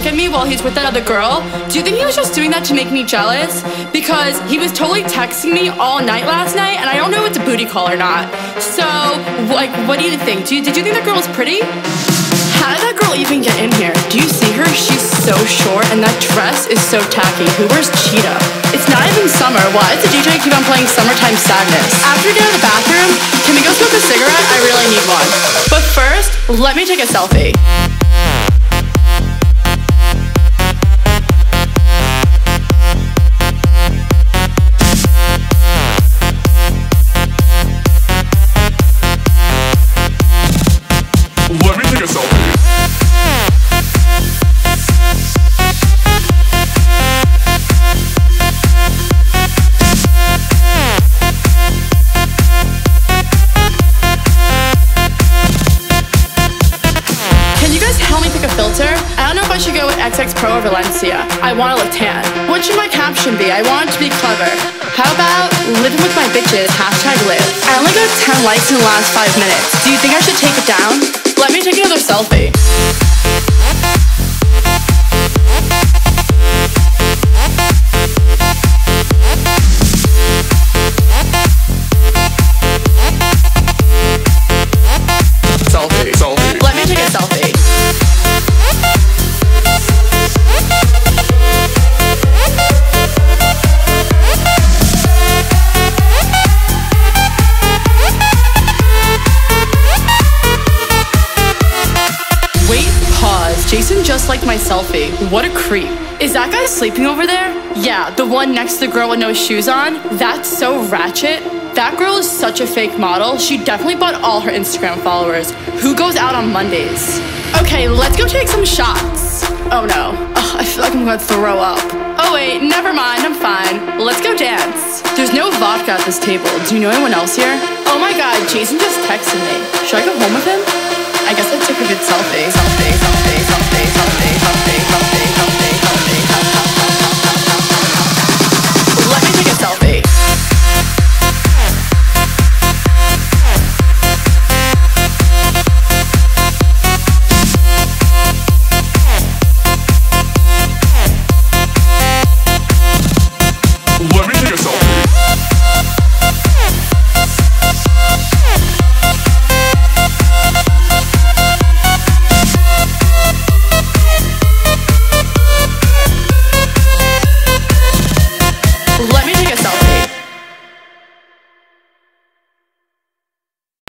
look at me while he's with that other girl? Do you think he was just doing that to make me jealous? Because he was totally texting me all night last night, and I don't know if it's a booty call or not. So, like, what do you think? Did you think that girl was pretty? How did that girl even get in here? Do you see her? She's so short, and that dress is so tacky. Who wears cheetah? It's not even summer. Why does the DJ keep on playing Summertime Sadness? After we go to the bathroom, can we go smoke a cigarette? I really need one. But first, let me take a selfie. I don't know if I should go with XX Pro or Valencia. I want to look tan. What should my caption be? I want it to be clever. How about living with my bitches, #live. I only got 10 likes in the last 5 minutes. Do you think I should take it down? Let me take another selfie. Let me take a selfie. Jason just liked my selfie. What a creep. Is that guy sleeping over there? Yeah, the one next to the girl with no shoes on. That's so ratchet. That girl is such a fake model. She definitely bought all her Instagram followers. Who goes out on Mondays? Okay, let's go take some shots. Oh no. Ugh, I feel like I'm gonna throw up. Oh wait, never mind, I'm fine. Let's go dance. There's no vodka at this table. Do you know anyone else here? Oh my god, Jason just texted me. Should I go home with him? I guess I took a good selfie. Let me take a selfie. Let me take a selfie.